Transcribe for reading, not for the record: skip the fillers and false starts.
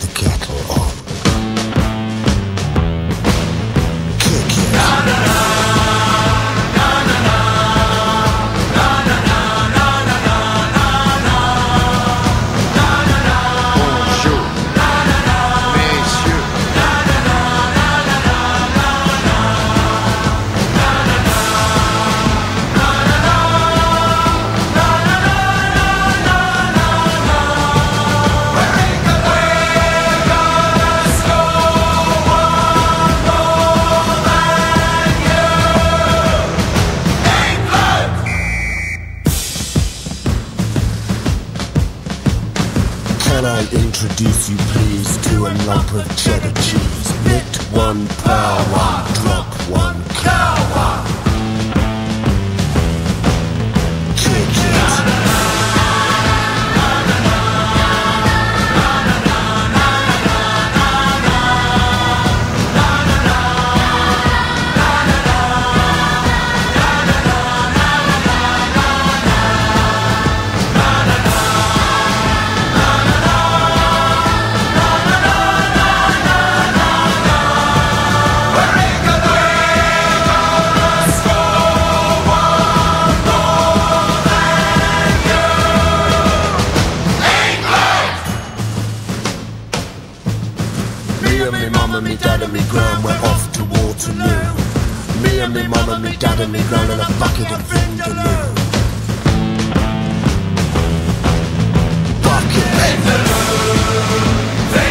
the kettle on. Kick it. Na na na, na na na, na na na, na na na, na na. Bonjour, na na na, messieurs, na na na, na na na, na na, na na na, na na na, na na. Can I introduce you please to a lump of cheddar cheese? Knit one, plow one, drop one, cow one. Kick it. Me and me mama, me dad and me gran, we're off to Waterloo. Me and me mama, me dad and me gran, and a bucket of Vindaloo. Bucket Vindaloo.